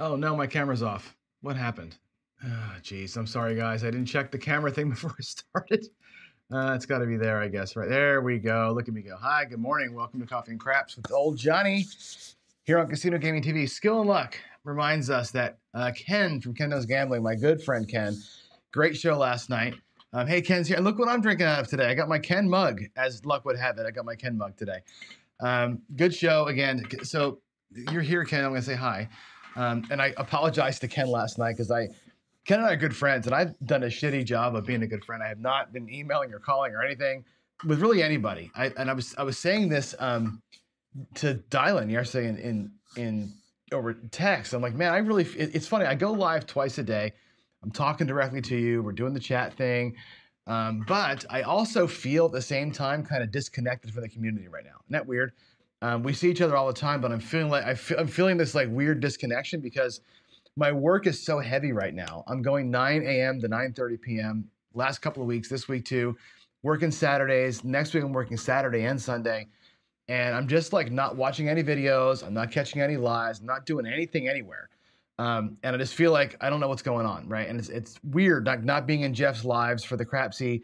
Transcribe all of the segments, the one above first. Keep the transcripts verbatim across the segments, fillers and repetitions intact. Oh no, my camera's off. What happened? Ah, oh, jeez, I'm sorry guys. I didn't check the camera thing before I started. Uh, it's got to be there, I guess. Right there we go. Look at me go. Hi, good morning. Welcome to Coffee and Craps with old Johnny here on Casino Gaming T V. Skill and Luck reminds us that uh, Ken from Ken Knows Gambling, my good friend Ken, great show last night. Um, hey, Ken's here. And look what I'm drinking out of today. I got my Ken mug, as luck would have it. I got my Ken mug today. Um, good show again. So you're here, Ken. I'm going to say hi. Um, and I apologized to Ken last night because I, Ken and I are good friends, and I've done a shitty job of being a good friend. I have not been emailing or calling or anything with really anybody. I, and I was I was saying this um, to Dylan yesterday in, in, in over text. I'm like, man, I really, it, it's funny. I go live twice a day. I'm talking directly to you. We're doing the chat thing. Um, but I also feel at the same time kind of disconnected from the community right now. Isn't that weird? Um, we see each other all the time, but I'm feeling like I feel, I'm feeling this like weird disconnection because my work is so heavy right now. I'm going nine a m to nine thirty p m last couple of weeks, this week too, working Saturdays. Next week I'm working Saturday and Sunday. And I'm just like not watching any videos. I'm not catching any lives. I'm not doing anything anywhere. Um, and I just feel like I don't know what's going on, right? And it's it's weird like not being in Jeff's lives for the Crapsy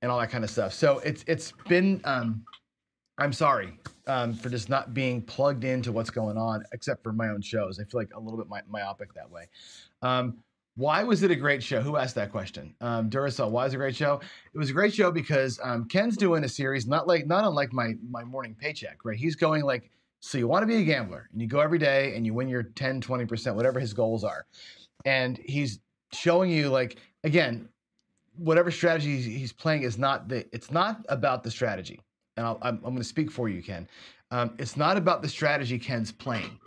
and all that kind of stuff. So it's it's been um, I'm sorry um, for just not being plugged into what's going on, except for my own shows. I feel like a little bit my, myopic that way. Um, why was it a great show? Who asked that question? Um, Duracell. Why is it a great show? It was a great show because um, Ken's doing a series not like not unlike my my morning paycheck, right? He's going like. So you want to be a gambler and you go every day and you win your ten, twenty percent, whatever his goals are. And he's showing you like, again, whatever strategy he's playing is not the, it's not about the strategy. And I'll, I'm, I'm going to speak for you, Ken. Um, it's not about the strategy Ken's playing.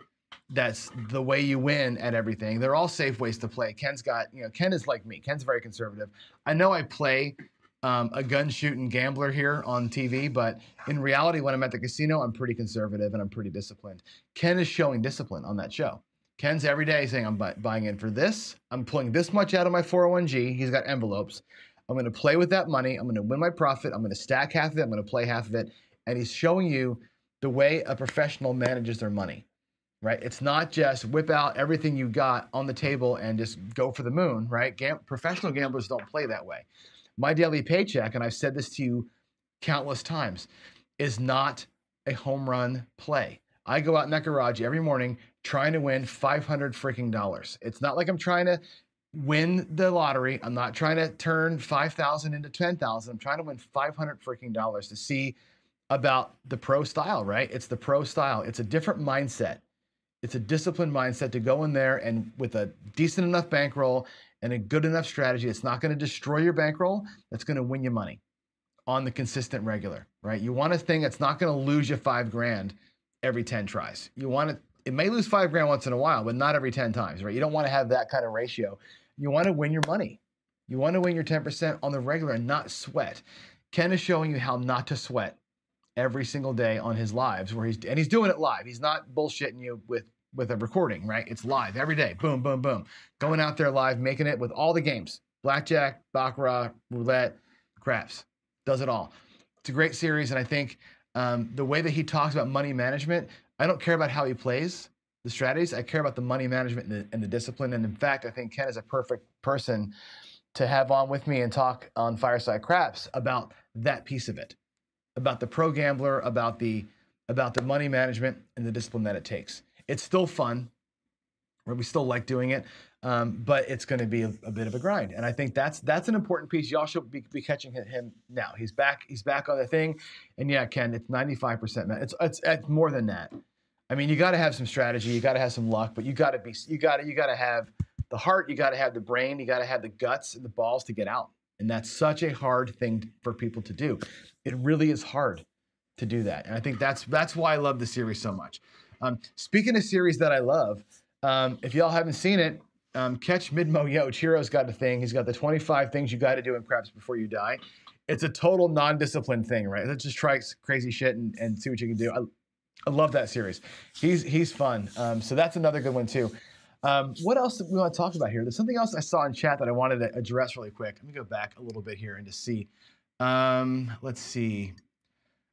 That's the way you win at everything. They're all safe ways to play. Ken's got, you know, Ken is like me. Ken's very conservative. I know I play Um, a gun shooting gambler here on T V, but in reality, when I'm at the casino, I'm pretty conservative and I'm pretty disciplined. Ken is showing discipline on that show. Ken's every day saying, I'm bu buying in for this. I'm pulling this much out of my four oh one G. He's got envelopes. I'm going to play with that money. I'm going to win my profit. I'm going to stack half of it. I'm going to play half of it. And he's showing you the way a professional manages their money, right? It's not just whip out everything you got on the table and just go for the moon, right? Gam- professional gamblers don't play that way. My daily paycheck, and I've said this to you countless times, is not a home run play. I go out in that garage every morning trying to win five hundred freaking dollars. It's not like I'm trying to win the lottery. I'm not trying to turn five thousand into ten thousand. I'm trying to win five hundred freaking dollars to see about the pro style, right? It's the pro style. It's a different mindset. It's a disciplined mindset to go in there and with a decent enough bankroll and a good enough strategy, it's not going to destroy your bankroll. That's going to win you money on the consistent regular, right? You want a thing that's not going to lose you five grand every ten tries. You want it, it may lose five grand once in a while, but not every ten times, right? You don't want to have that kind of ratio. You want to win your money. You want to win your ten percent on the regular and not sweat. Ken is showing you how not to sweat every single day on his lives where he's, and he's doing it live. He's not bullshitting you with, with a recording, right? It's live every day. Boom, boom, boom. Going out there live, making it with all the games. Blackjack, Baccarat, Roulette, Craps. Does it all. It's a great series, and I think um, the way that he talks about money management, I don't care about how he plays the strategies. I care about the money management and the, and the discipline, and in fact, I think Ken is a perfect person to have on with me and talk on Fireside Craps about that piece of it, about the pro gambler, about the, about the money management and the discipline that it takes. It's still fun, we still like doing it, um, but it's going to be a, a bit of a grind. And I think that's that's an important piece. Y'all should be, be catching him now. He's back. He's back on the thing. And yeah, Ken, it's ninety-five percent. It's, it's it's more than that. I mean, you got to have some strategy. You got to have some luck, but you got to be you got to you got to have the heart. You got to have the brain. You got to have the guts and the balls to get out. And that's such a hard thing for people to do. It really is hard to do that. And I think that's that's why I love the series so much. Um, speaking of series that I love, um, if y'all haven't seen it, um, Catch Midmo Yo. Chiro's got a thing. He's got the twenty-five things you got to do in craps before you die. It's a total non-discipline thing, right? Let's just try crazy shit and, and see what you can do. I, I love that series. He's he's fun. Um, so that's another good one too. Um, what else do we want to talk about here? There's something else I saw in chat that I wanted to address really quick. Let me go back a little bit here and just see. Um, let's see.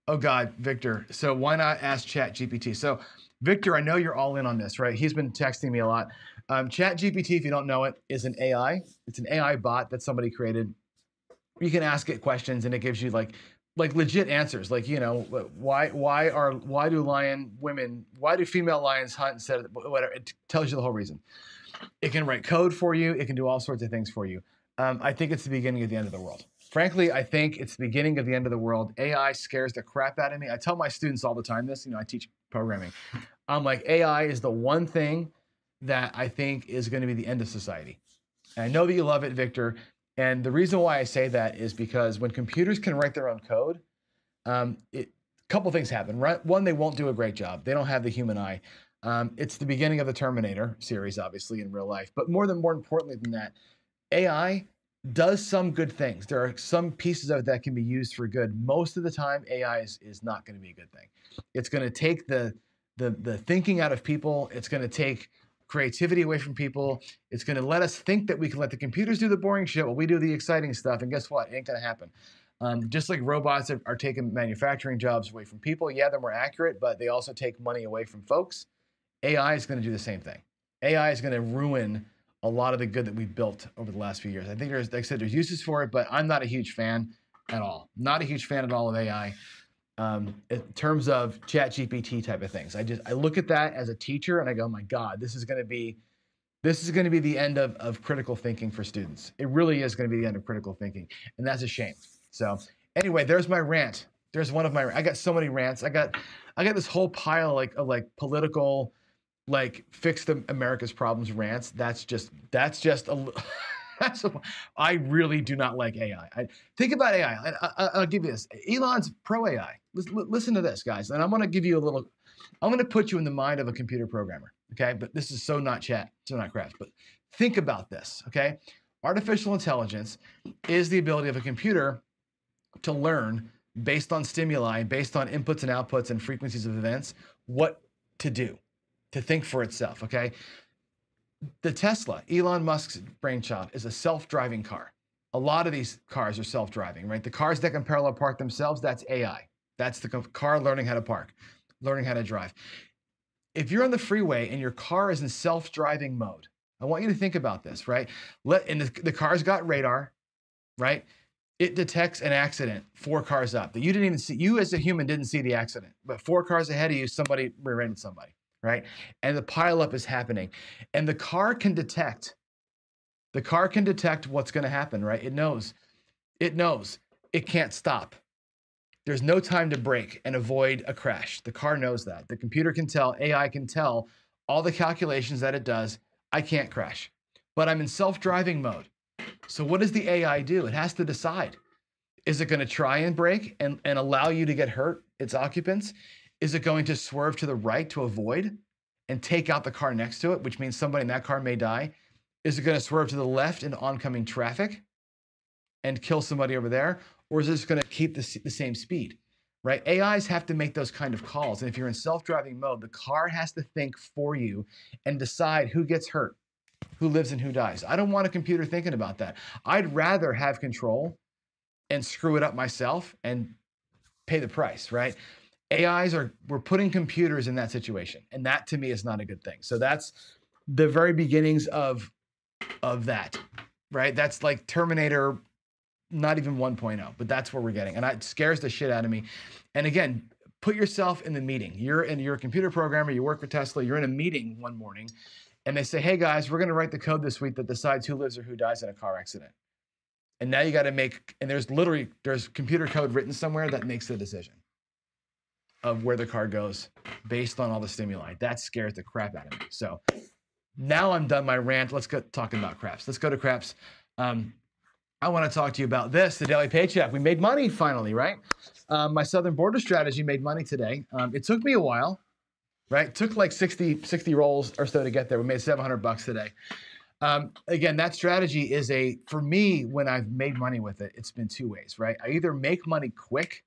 Oh God, Victor. So why not ask ChatGPT? So Victor, I know you're all in on this, right? He's been texting me a lot. Um, ChatGPT, if you don't know it, is an A I. It's an A I bot that somebody created. You can ask it questions and it gives you like like legit answers. Like, you know, why why are why do lion women why do female lions hunt instead of whatever? It tells you the whole reason. It can write code for you. It can do all sorts of things for you. Um, I think it's the beginning of the end of the world. Frankly, I think it's the beginning of the end of the world. A I scares the crap out of me. I tell my students all the time this. You know, I teach programming. I'm like, A I is the one thing that I think is going to be the end of society. And I know that you love it, Victor. And the reason why I say that is because when computers can write their own code, um, it, a couple things happen. Right? One, they won't do a great job. They don't have the human eye. Um, it's the beginning of the Terminator series, obviously, in real life. But more than more importantly than that, A I does some good things. There are some pieces of it that can be used for good. Most of the time, A I is, is not going to be a good thing. It's going to take the, the, the thinking out of people. It's going to take creativity away from people. It's going to let us think that we can let the computers do the boring shit while we do the exciting stuff. And guess what? It ain't going to happen. Um, just like robots are, are taking manufacturing jobs away from people. Yeah, they're more accurate, but they also take money away from folks. A I is going to do the same thing. A I is going to ruin a lot of the good that we've built over the last few years. I think there's, like I said, there's uses for it, but I'm not a huge fan at all. Not a huge fan at all of A I um, in terms of ChatGPT type of things. I just, I look at that as a teacher and I go, oh my God, this is gonna be, this is gonna be the end of, of critical thinking for students. It really is gonna be the end of critical thinking. And that's a shame. So anyway, there's my rant. There's one of my, I got so many rants. I got, I got this whole pile like, of like political, like fix the America's problems rants. That's just, that's just a, that's a, I really do not like A I. I think about A I. I, I I'll give you this. Elon's pro A I. Listen, listen to this, guys. And I'm going to give you a little, I'm going to put you in the mind of a computer programmer. Okay. But this is so not chat, so not crafts, but think about this. Okay. Artificial intelligence is the ability of a computer to learn based on stimuli, based on inputs and outputs and frequencies of events, what to do. To think for itself, okay? The Tesla, Elon Musk's brainchild, is a self-driving car. A lot of these cars are self-driving, right? The cars that can parallel park themselves, that's A I. That's the car learning how to park, learning how to drive. If you're on the freeway and your car is in self-driving mode, I want you to think about this, right? Let, and the, the car's got radar, right? It detects an accident four cars up that you didn't even see. You as a human didn't see the accident, but four cars ahead of you, somebody rear-ended somebody. Right? And the pileup is happening. And the car can detect, the car can detect what's going to happen, right? It knows, it knows, it can't stop. There's no time to brake and avoid a crash. The car knows that. The computer can tell, A I can tell all the calculations that it does. I can't crash, but I'm in self-driving mode. So what does the A I do? It has to decide. Is it going to try and brake and, and allow you to get hurt, its occupants? Is it going to swerve to the right to avoid and take out the car next to it, which means somebody in that car may die? Is it going to swerve to the left in oncoming traffic and kill somebody over there? Or is this going to keep the, the same speed, right? A Is have to make those kind of calls. And if you're in self-driving mode, the car has to think for you and decide who gets hurt, who lives and who dies. I don't want a computer thinking about that. I'd rather have control and screw it up myself and pay the price, right? A Is are, we're putting computers in that situation. And that to me is not a good thing. So that's the very beginnings of, of that, right? That's like Terminator, not even one point oh, but that's where we're getting. And it scares the shit out of me. And again, put yourself in the meeting. You're in, you're a computer programmer, you work for Tesla, you're in a meeting one morning and they say, hey guys, we're going to write the code this week that decides who lives or who dies in a car accident. And now you got to make, and there's literally, there's computer code written somewhere that makes the decision of where the car goes based on all the stimuli. That scares the crap out of me. So now I'm done my rant. Let's go talking about craps. Let's go to craps. Um, I wanna talk to you about this, the daily paycheck. We made money finally, right? Um, my Southern Border strategy made money today. Um, it took me a while, right? It took like sixty, sixty rolls or so to get there. We made seven hundred bucks today. Um, again, that strategy is a, for me, when I've made money with it, it's been two ways, right? I either make money quick,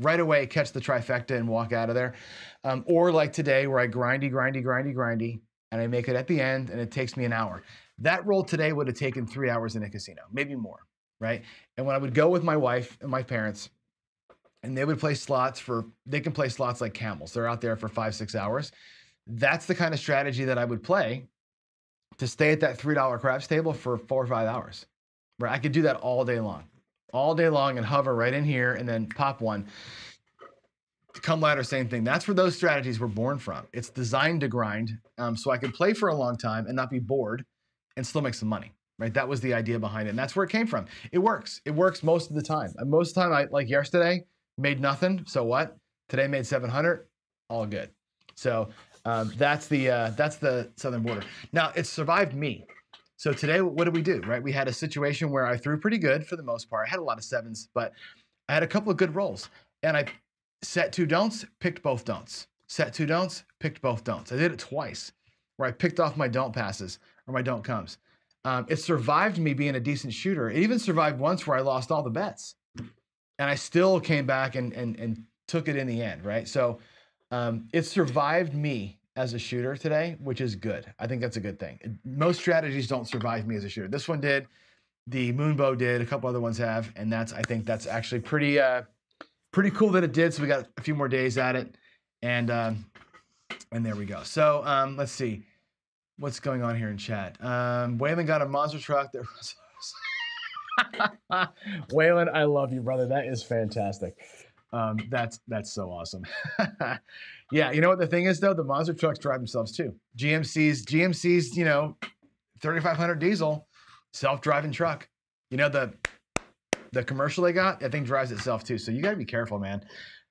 right away, catch the trifecta and walk out of there. Um, or like today where I grindy, grindy, grindy, grindy, and I make it at the end and it takes me an hour. That roll today would have taken three hours in a casino, maybe more, right? And when I would go with my wife and my parents and they would play slots for, they can play slots like camels. They're out there for five, six hours. That's the kind of strategy that I would play to stay at that three dollar craps table for four or five hours. Right? I could do that all day long, all day long and hover right in here and then pop one. Come ladder, same thing. That's where those strategies were born from. It's designed to grind, um, so I could play for a long time and not be bored and still make some money, right? That was the idea behind it, and that's where it came from. It works. It works most of the time. And most of the time, I, like yesterday, made nothing, so what? Today made seven hundred, all good. So um, that's the uh, that's the southern border. Now, it survived me. So today, what did we do, right? We had a situation where I threw pretty good for the most part. I had a lot of sevens, but I had a couple of good rolls, and I set two don'ts, picked both don'ts. Set two don'ts, picked both don'ts. I did it twice, where I picked off my don't passes or my don't comes. Um, it survived me being a decent shooter. It even survived once where I lost all the bets, and I still came back and and and took it in the end, right? So um, it survived me as a shooter today, which is good. I think that's a good thing. Most strategies don't survive me as a shooter. This one did. The Moonbow did. A couple other ones have, and that's I think that's actually pretty. Uh, Pretty cool that it did, so we got a few more days at it, and um, and there we go. So um, let's see what's going on here in chat. Um, Waylon got a monster truck. That Waylon, I love you, brother. That is fantastic. Um, that's that's so awesome. Yeah, you know what the thing is though, the monster trucks drive themselves too. G M C's, G M C's, you know, thirty-five hundred diesel, self-driving truck. You know the. The commercial they got, I think drives itself too. So you got to be careful, man.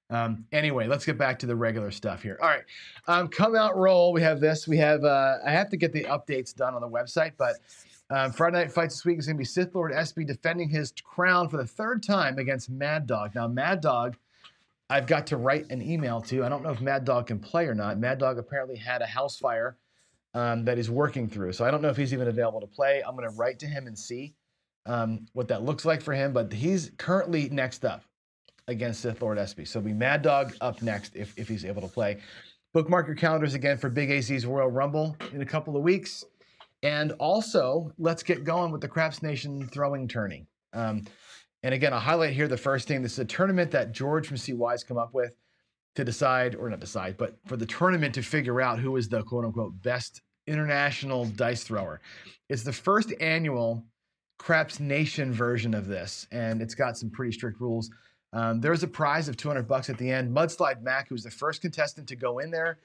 Um, anyway, let's get back to the regular stuff here. All right. Um, come out roll. We have this. We have, uh, I have to get the updates done on the website, but um, Friday Night Fights this week is going to be Sith Lord S B defending his crown for the third time against Mad Dog. Now, Mad Dog, I've got to write an email to. I don't know if Mad Dog can play or not. Mad Dog apparently had a house fire um, that he's working through. So I don't know if he's even available to play. I'm going to write to him and see. Um, what that looks like for him, but he's currently next up against Sith Lord S B. So it'll be Mad Dog up next if, if he's able to play. Bookmark your calendars again for Big A Z's Royal Rumble in a couple of weeks. And also, let's get going with the Craps Nation throwing tourney. Um, and again, I'll highlight here the first thing. This is a tournament that George from C Y has come up with to decide, or not decide, but for the tournament to figure out who is the quote-unquote best international dice thrower. It's the first annual Craps Nation version of this, and it's got some pretty strict rules. Um, there's a prize of two hundred bucks at the end. Mudslide Mac, who's the first contestant to go in there,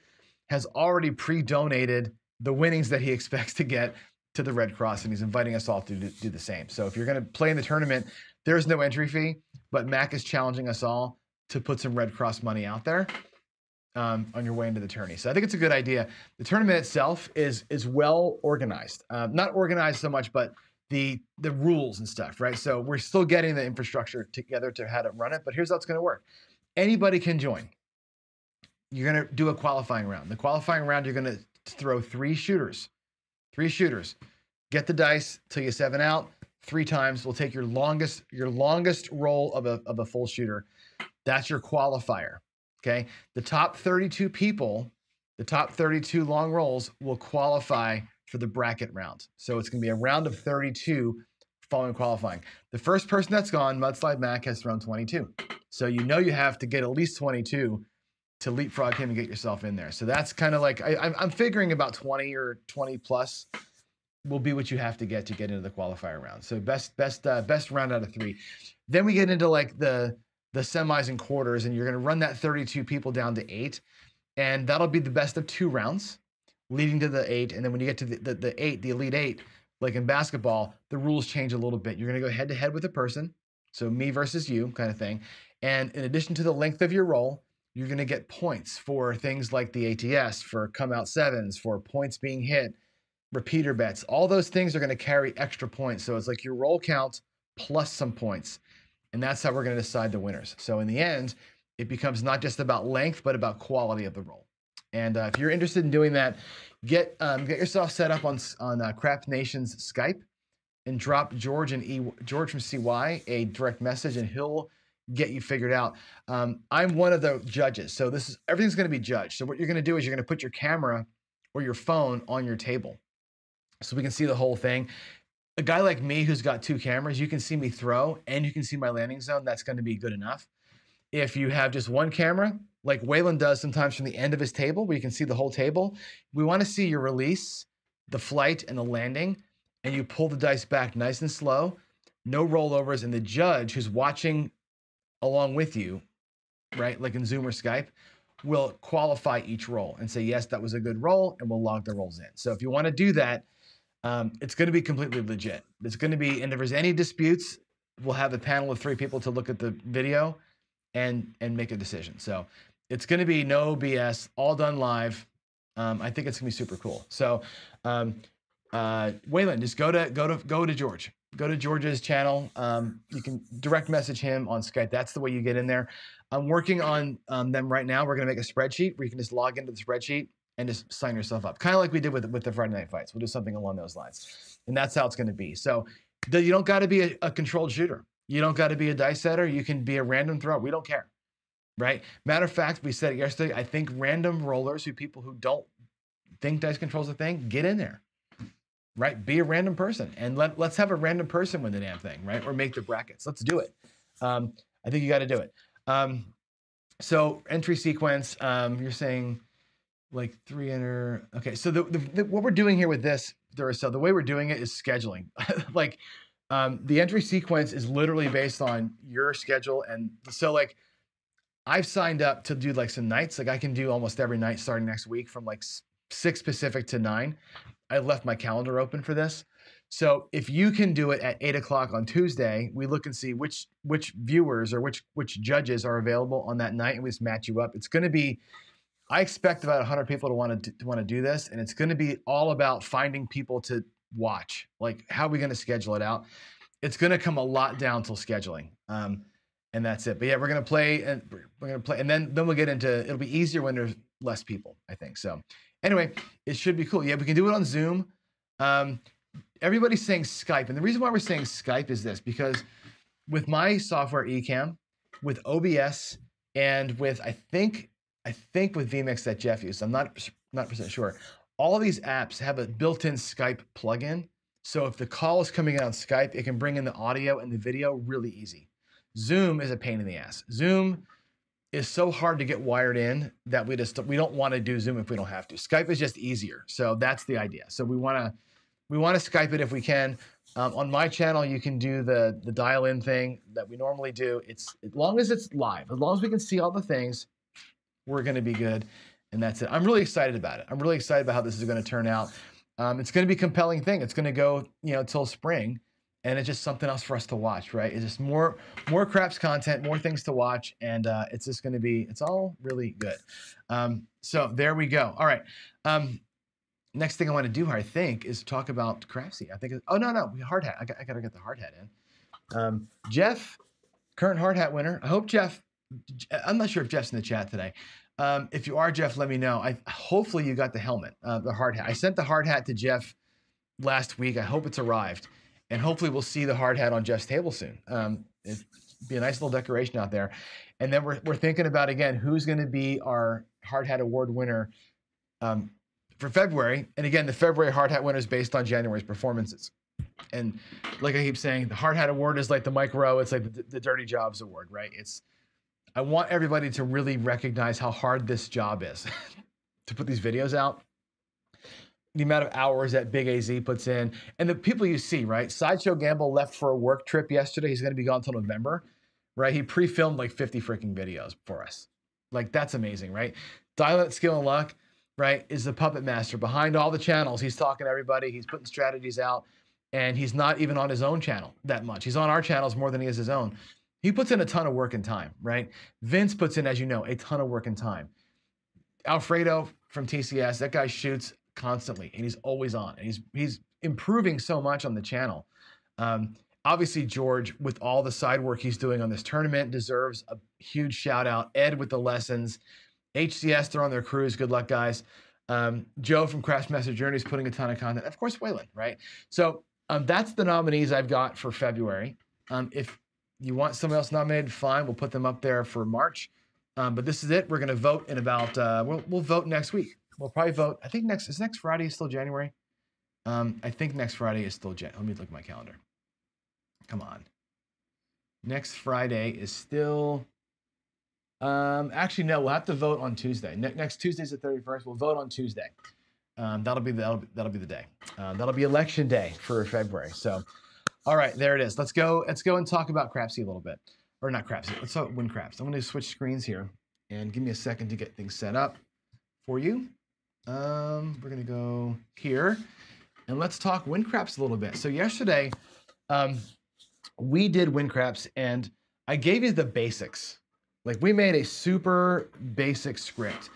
has already pre-donated the winnings that he expects to get to the Red Cross, and he's inviting us all to do, do the same. So if you're going to play in the tournament, there's no entry fee, but Mac is challenging us all to put some Red Cross money out there um, on your way into the tourney. So I think it's a good idea. The tournament itself is, is well organized. Uh, not organized so much, but the the rules and stuff, right? So we're still getting the infrastructure together to how to run it, but here's how it's going to work. Anybody can join. You're going to do a qualifying round. The qualifying round, you're going to throw three shooters. Three shooters. Get the dice till you seven out. Three times will take your longest your longest roll of a, of a full shooter. That's your qualifier, okay? The top thirty-two people, the top thirty-two long rolls will qualify for the bracket round. So it's going to be a round of thirty-two following qualifying. The first person that's gone, Mudslide Mac, has thrown twenty-two. So you know you have to get at least twenty-two to leapfrog him and get yourself in there. So that's kind of like, I, I'm figuring about twenty or twenty plus will be what you have to get to get into the qualifier round. So best best uh, best round out of three. Then we get into like the, the semis and quarters, and you're going to run that thirty-two people down to eight. And that'll be the best of two rounds, leading to the eight, and then when you get to the, the, the eight, the elite eight, like in basketball, the rules change a little bit. You're going to go head-to-head with a person, so me versus you kind of thing, and in addition to the length of your roll, you're going to get points for things like the A T S, for come-out sevens, for points being hit, repeater bets. All those things are going to carry extra points, so it's like your roll count plus some points, and that's how we're going to decide the winners. So in the end, it becomes not just about length, but about quality of the roll. And uh, if you're interested in doing that, get um, get yourself set up on on uh, Craps Nation's Skype, and drop George and e, George from C Y a direct message, and he'll get you figured out. Um, I'm one of the judges, so this is everything's going to be judged. So what you're going to do is you're going to put your camera or your phone on your table, so we can see the whole thing. A guy like me who's got two cameras, you can see me throw and you can see my landing zone. That's going to be good enough. If you have just one camera, like Waylon does sometimes from the end of his table, where you can see the whole table, we want to see your release, the flight and the landing, and you pull the dice back nice and slow, no rollovers, and the judge who's watching along with you, right, like in Zoom or Skype, will qualify each roll and say, yes, that was a good roll, and we'll log the rolls in. So if you want to do that, um, it's going to be completely legit. It's going to be, and if there's any disputes, we'll have a panel of three people to look at the video and and make a decision. So it's going to be no B S, all done live. Um, I think it's going to be super cool. So um, uh, Waylon, just go to go to go to George. Go to George's channel. Um, you can direct message him on Skype. That's the way you get in there. I'm working on um, them right now. We're going to make a spreadsheet where you can just log into the spreadsheet and just sign yourself up. Kind of like we did with, with the Friday Night Fights. We'll do something along those lines. And that's how it's going to be. So the, you don't got to be a, a controlled shooter. You don't got to be a dice setter. You can be a random thrower. We don't care, right? Matter of fact, we said it yesterday. I think random rollers, who people who don't think dice control's a thing, get in there. Right? Be a random person, and let, let's have a random person win the damn thing, right? Or make the brackets. Let's do it. Um, I think you got to do it. Um, so entry sequence, um, you're saying like three enter. Okay. So the, the, the, what we're doing here with this, Duracell, the way we're doing it is scheduling. Like um, the entry sequence is literally based on your schedule. And so like I've signed up to do like some nights. Like I can do almost every night starting next week from like six Pacific to nine. I left my calendar open for this. So if you can do it at eight o'clock on Tuesday, we look and see which which viewers or which which judges are available on that night, and we just match you up. It's going to be, I expect about one hundred people to want to, to want to do this, and it's going to be all about finding people to watch. Like, how are we going to schedule it out? It's going to come a lot down till scheduling, um, and that's it. But yeah, we're going to play, and we're going to play, and then then we'll get into. It'll be easier when there's less people, I think. So. Anyway, it should be cool. Yeah, we can do it on Zoom. Um, everybody's saying Skype. And the reason why we're saying Skype is this, because with my software ecamm, with O B S, and with, I think, I think with VMix that Jeff used, I'm not, not percent sure, all these apps have a built-in Skype plugin. So if the call is coming out on Skype, it can bring in the audio and the video really easy. Zoom is a pain in the ass. Zoom is so hard to get wired in that we just we don't want to do Zoom if we don't have to. Skype is just easier, so that's the idea. So we want to we want to Skype it if we can. Um, on my channel, you can do the the dial in thing that we normally do. It's as long as it's live, as long as we can see all the things, we're going to be good, and that's it. I'm really excited about it. I'm really excited about how this is going to turn out. Um, it's going to be a compelling thing. It's going to go you know till spring. And it's just something else for us to watch, right? It's just more, more craps content, more things to watch, and uh, it's just going to be, it's all really good. Um, so there we go. All right. Um, next thing I want to do, I think, is talk about Crapsy. I think. It's, oh no, no, hard hat. I got, I got to get the hard hat in. Um, Jeff, current hard hat winner. I hope Jeff. I'm not sure if Jeff's in the chat today. Um, if you are, Jeff, let me know. I hopefully you got the helmet, uh, the hard hat. I sent the hard hat to Jeff last week. I hope it's arrived. And hopefully we'll see the hard hat on Jeff's table soon. Um, it'd be a nice little decoration out there. And then we're, we're thinking about, again, who's going to be our hard hat award winner um, for February. And again, the February hard hat winner is based on January's performances. And like I keep saying, the hard hat award is like the Mike Rowe. It's like the, the Dirty Jobs award, right? It's I want everybody to really recognize how hard this job is to put these videos out. The amount of hours that Big A Z puts in, and the people you see, right? Sideshow Gamble left for a work trip yesterday. He's going to be gone till November, right? He pre-filmed like fifty freaking videos for us. Like, that's amazing, right? Dylan, Skill and Luck, right, is the puppet master behind all the channels. He's talking to everybody. He's putting strategies out, and he's not even on his own channel that much. He's on our channels more than he is his own. He puts in a ton of work and time, right? Vince puts in, as you know, a ton of work and time. Alfredo from T C S, that guy shoots constantly, and he's always on, and he's he's improving so much on the channel. Um, obviously, George, with all the side work he's doing on this tournament, deserves a huge shout out. Ed with the lessons, H C S, they're on their cruise. Good luck, guys. Um, Joe from Crash Master Journey is putting a ton of content. Of course, Waylon, right? So um, that's the nominees I've got for February. Um, if you want someone else nominated, fine, we'll put them up there for March. Um, but this is it. We're going to vote in about. Uh, we'll we'll vote next week. We'll probably vote. I think next is next Friday is still January. Um, I think next Friday is still January. Let me look at my calendar. Come on. Next Friday is still. Um, actually, no. We'll have to vote on Tuesday. Ne next Tuesday is the thirty-first. We'll vote on Tuesday. Um, that'll be the, that'll, that'll be the day. Uh, that'll be election day for February. So, all right, there it is. Let's go. Let's go and talk about Crapsy a little bit, or not Crapsy. Let's talk WinCraps. I'm going to switch screens here, and give me a second to get things set up for you. Um, we're going to go here, and let's talk WinCraps a little bit. So yesterday, um, we did WinCraps, and I gave you the basics. Like, we made a super basic script.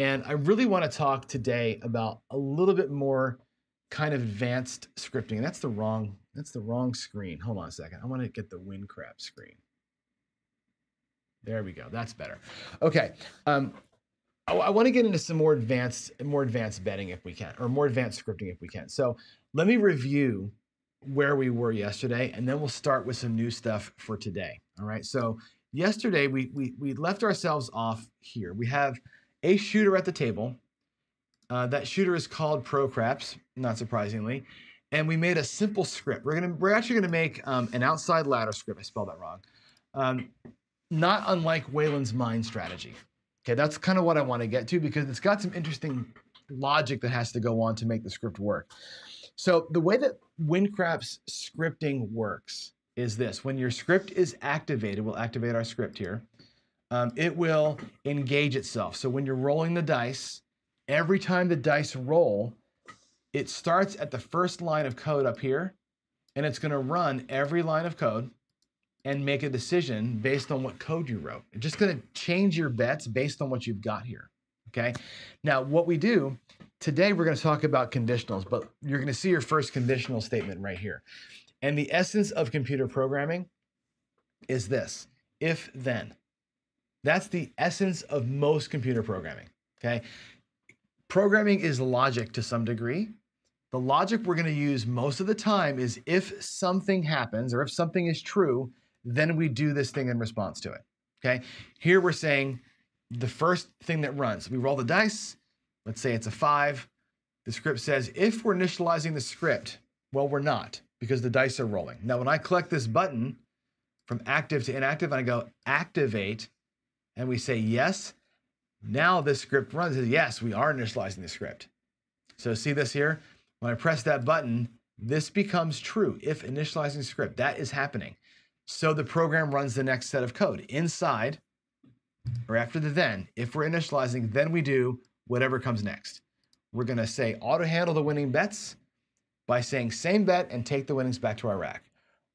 And I really want to talk today about a little bit more kind of advanced scripting. And that's the wrong, that's the wrong screen. Hold on a second. I want to get the WinCraps screen. There we go. That's better. Okay. Um, I, I want to get into some more advanced, more advanced betting if we can, or more advanced scripting if we can. So let me review where we were yesterday, and then we'll start with some new stuff for today. All right. So yesterday we we we left ourselves off here. We have a shooter at the table. Uh, that shooter is called Pro Craps, not surprisingly. And we made a simple script. We're gonna, we're actually gonna make um, an outside ladder script. I spelled that wrong. Um, not unlike Waylon's mind strategy. Okay, that's kind of what I want to get to, because it's got some interesting logic that has to go on to make the script work. So the way that WinCraps scripting works is this: when your script is activated, we'll activate our script here. Um, it will engage itself. So when you're rolling the dice, every time the dice roll, it starts at the first line of code up here, and it's going to run every line of code and make a decision based on what code you wrote. It's just going to change your bets based on what you've got here. Okay. Now, what we do today, we're going to talk about conditionals, but you're going to see your first conditional statement right here. And the essence of computer programming is this: if then. That's the essence of most computer programming, okay? Programming is logic to some degree. The logic we're gonna use most of the time is if something happens, or if something is true, then we do this thing in response to it, okay? Here we're saying the first thing that runs, we roll the dice, let's say it's a five. The script says, if we're initializing the script, well, we're not, because the dice are rolling. Now, when I collect this button from active to inactive, and I go activate, and we say yes, now this script runs. It says, yes, we are initializing the script. So see this here? When I press that button, this becomes true. If initializing script, that is happening. So the program runs the next set of code inside, or after the then. If we're initializing, then we do whatever comes next. We're gonna say auto handle the winning bets by saying same bet and take the winnings back to our rack.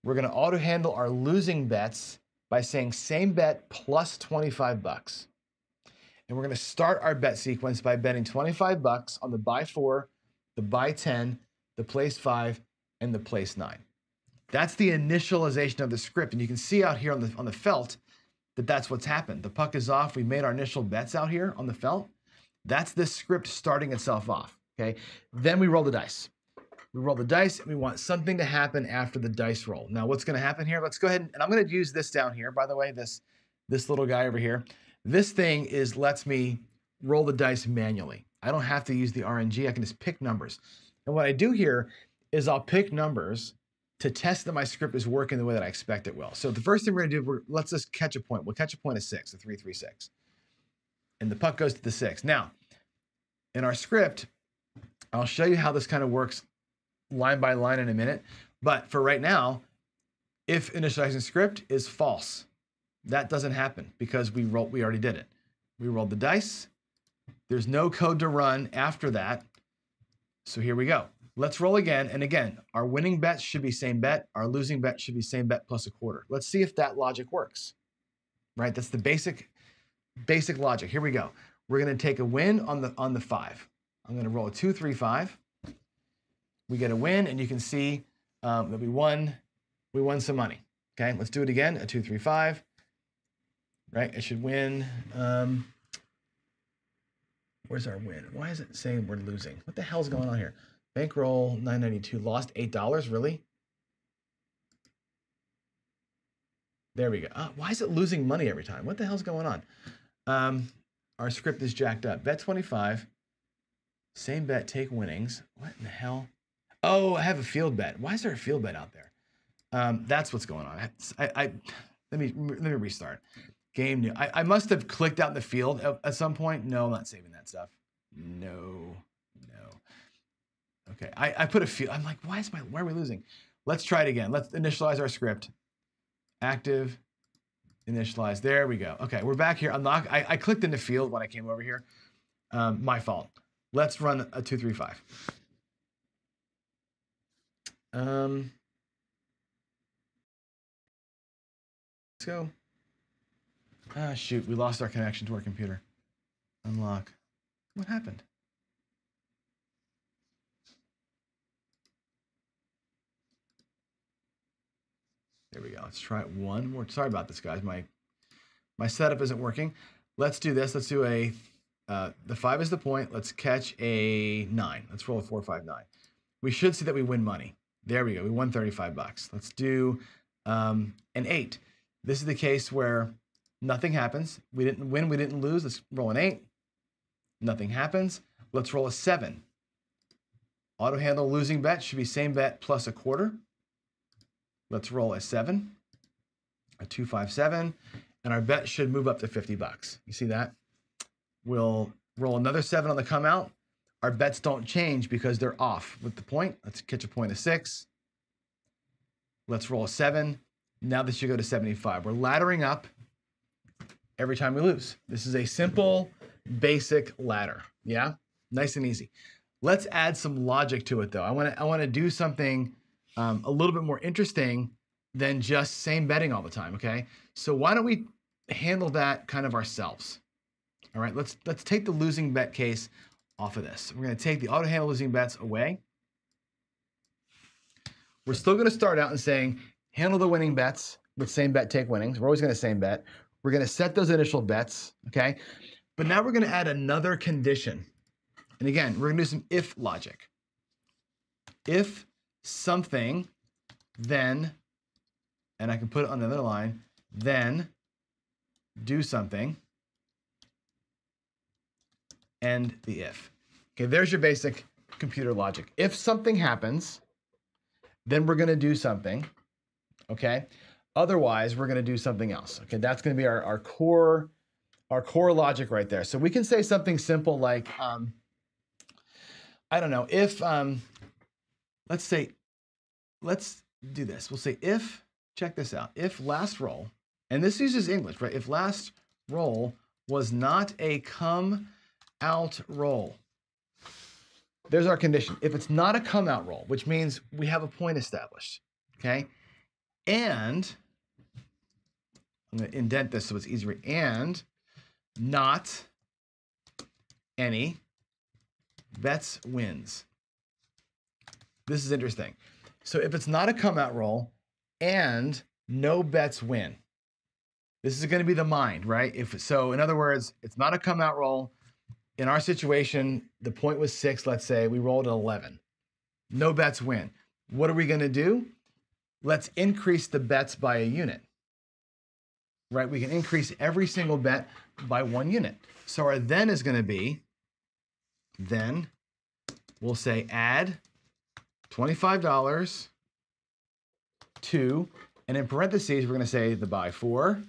We're gonna auto handle our losing bets by saying same bet plus twenty-five bucks. And we're gonna start our bet sequence by betting twenty-five bucks on the buy four, the buy ten, the place five, and the place nine. That's the initialization of the script. And you can see out here on the, on the felt that that's what's happened. The puck is off. We made our initial bets out here on the felt. That's this script starting itself off, okay? Then we roll the dice. We roll the dice, and we want something to happen after the dice roll. Now, what's going to happen here? Let's go ahead, and I'm going to use this down here, by the way, this, this little guy over here. This thing is lets me roll the dice manually. I don't have to use the R N G. I can just pick numbers. And what I do here is I'll pick numbers to test that my script is working the way that I expect it will. So the first thing we're going to do, we're, let's just catch a point. We'll catch a point of six, a three, three, six. And the puck goes to the six. Now, in our script, I'll show you how this kind of works line by line in a minute, but for right now, if initializing script is false, that doesn't happen because we rolled, we already did it. We rolled the dice. There's no code to run after that. So here we go. Let's roll again. And again, our winning bets should be same bet. Our losing bet should be same bet plus a quarter. Let's see if that logic works, right? That's the basic, basic logic. Here we go. We're going to take a win on the, on the five. I'm going to roll a two, three, five. We get a win, and you can see um, that we won. We won some money. Okay, let's do it again. A two, three, five. Right, it should win. Um, where's our win? Why is it saying we're losing? What the hell's going on here? Bankroll nine ninety-two lost eight dollars. Really? There we go. Uh, why is it losing money every time? What the hell's going on? Um, our script is jacked up. Bet twenty-five. Same bet, take winnings. What in the hell? Oh, I have a field bet. Why is there a field bet out there? Um, that's what's going on. I, I, let me let me restart. Game new. I, I must have clicked out in the field at, at some point. No, I'm not saving that stuff. No, no. Okay, I, I put a few, I'm like, why is my, why are we losing? Let's try it again. Let's initialize our script. Active, initialize, there we go. Okay, we're back here. Unlock, I, I clicked in the field when I came over here. Um, my fault. Let's run a two three five. Um, let's go. Ah, shoot, we lost our connection to our computer. Unlock. What happened? There we go. Let's try it one more. Sorry about this, guys. My my setup isn't working. Let's do this. Let's do a uh, the five is the point. Let's catch a nine. Let's roll a four, five, nine. We should see that we win money. There we go. We won thirty-five bucks. Let's do um, an eight. This is the case where nothing happens. We didn't win. We didn't lose. Let's roll an eight. Nothing happens. Let's roll a seven. Auto handle losing bet should be same bet plus a quarter. Let's roll a seven, a two, five, seven, and our bet should move up to fifty bucks. You see that? We'll roll another seven on the come out. Our bets don't change because they're off with the point. Let's catch a point of six. Let's roll a seven. Now this should go to seventy-five. We're laddering up every time we lose. This is a simple, basic ladder. Yeah, nice and easy. Let's add some logic to it though. I wanna, I wanna do something Um, a little bit more interesting than just same betting all the time, okay? So why don't we handle that kind of ourselves? All right, let's let's take the losing bet case off of this. We're gonna take the auto handle losing bets away. We're still gonna start out and saying, handle the winning bets with same bet, take winnings. We're always gonna same bet. We're gonna set those initial bets, okay? But now we're gonna add another condition. And again, we're gonna do some if logic. If something, then, and I can put it on another line, then do something, and the if. Okay, there's your basic computer logic. If something happens, then we're gonna do something, okay? Otherwise, we're gonna do something else. Okay, that's gonna be our, our core our core logic right there. So we can say something simple like, um, I don't know, if, um, Let's say, let's do this. We'll say if, check this out, if last roll, and this uses English, right? If last roll was not a come out roll. There's our condition. If it's not a come out roll, which means we have a point established, okay? And, I'm gonna indent this so it's easier, and not any bets wins. This is interesting. So if it's not a come out roll and no bets win, this is going to be the mind, right? If so, in other words, it's not a come out roll. In our situation, the point was six, let's say we rolled an eleven. No bets win. What are we going to do? Let's increase the bets by a unit, right? We can increase every single bet by one unit. So our then is going to be, then we'll say add twenty-five dollars to, and in parentheses, we're gonna say the buy four,